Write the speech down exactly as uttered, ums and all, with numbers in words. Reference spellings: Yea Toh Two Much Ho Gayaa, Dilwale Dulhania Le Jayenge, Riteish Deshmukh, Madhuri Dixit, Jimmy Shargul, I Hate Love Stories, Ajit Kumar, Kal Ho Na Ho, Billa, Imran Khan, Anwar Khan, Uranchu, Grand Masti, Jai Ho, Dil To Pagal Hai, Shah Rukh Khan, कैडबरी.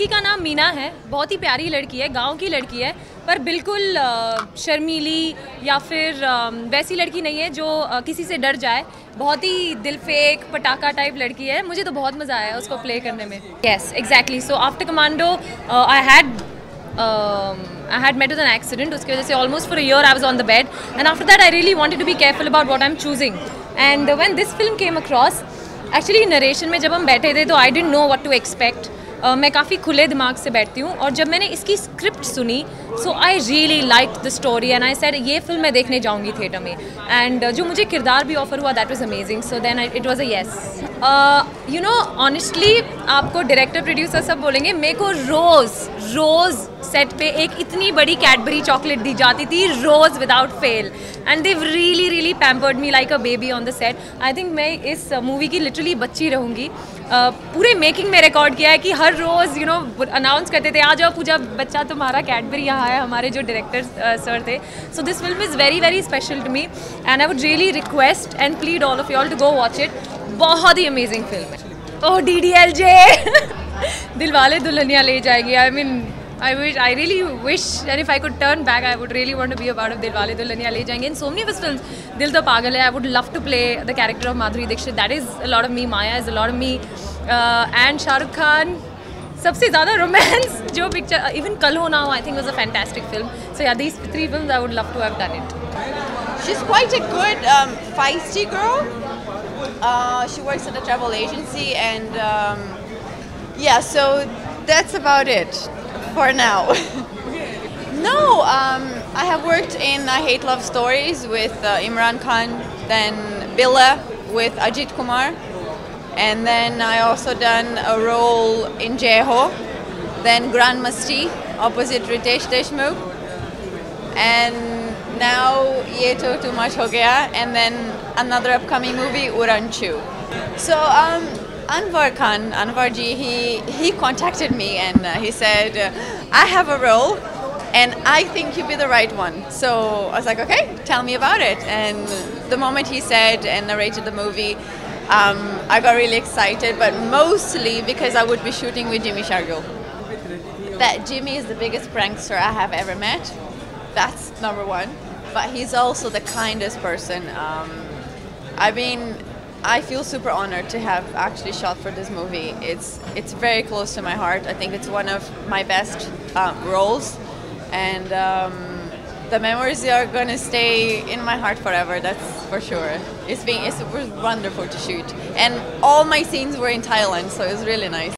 लड़की का नाम मीना है, बहुत ही प्यारी लड़की है, गांव की लड़की है, पर बिल्कुल शर्मीली या फिर वैसी लड़की नहीं है जो किसी से डर जाए। बहुत ही दिलफेक पटाखा टाइप लड़की है। मुझे तो बहुत मज़ा आया उसको प्ले करने में। Yes exactly. So after commando I had I had met with an accident. उसकी वजह से almost for a year I was on the bed and after that I really wanted to be careful about what I am choosing and when this film came across actually narration में जब हम बैठे थे तो I didn't know what to expect. Uh, मैं काफ़ी खुले दिमाग से बैठती हूँ और जब मैंने इसकी स्क्रिप्ट सुनी so I really like the story and I said ये फिल्म मैं देखने जाऊँगी थिएटर में एंड uh, जो मुझे किरदार भी ऑफर हुआ that was amazing. So then it was a yes. You know honestly आपको डायरेक्टर प्रोड्यूसर सब बोलेंगे, मेरे को रोज़ रोज़ सेट पे एक इतनी बड़ी कैडबरी चॉकलेट दी जाती थी रोज़ without fail and they really really pampered me like a baby on the set. I think मैं इस मूवी की लिटरली बच्ची रहूँगी। Uh, पूरे मेकिंग में रिकॉर्ड किया है कि हर रोज़ यू नो अनाउंस करते थे आ जाओ पूजा बच्चा तुम्हारा कैडबरी यहाँ है, हमारे जो डायरेक्टर सर uh, थे। So this film is very very special to me and I would really request and plead all of you all to go watch it. बहुत ही अमेजिंग फिल्म है। Oh D D L J Dilwale Dulhania Le Jayenge. I mean I wish, I really wish, and if I could turn back, I would really want to be a part of Dilwale Dulhania Le Jayenge. In so many of his films, Dil To Pagal Hai, I would love to play the character of Madhuri Dixit. That is a lot of me. Maya is a lot of me. Uh, and Shah Rukh Khan, सबसे ज़्यादा romance जो picture, even Kal Ho Na Ho, I think was a fantastic film. So yeah, these three films, I would love to have done it. She's quite a good um, feisty girl. Uh, she works at a travel agency, and um, yeah, so that's about it. For now. No, um, I have worked in I Hate Love Stories with uh, Imran Khan, then Billa with Ajit Kumar, and then I also done a role in Jai Ho, then Grand Masti opposite Riteish Deshmukh, and now Yea Toh Two Much Ho Gayaa, and then another upcoming movie Uranchu. So. Um, Anwar Khan, Anwar ji, he, he contacted me and uh, he said, uh, I have a role and I think you'd be the right one. So I was like, okay, tell me about it. And the moment he said and narrated the movie, um, I got really excited, but mostly because I would be shooting with Jimmy Shargul. That Jimmy is the biggest prankster I have ever met. That's number one. But he's also the kindest person. Um, I mean, I feel super honored to have actually shot for this movie. It's it's very close to my heart. I think it's one of my best um, roles, and um, the memories are gonna stay in my heart forever. That's for sure. It's been it's, it was wonderful to shoot, and all my scenes were in Thailand, so it was really nice.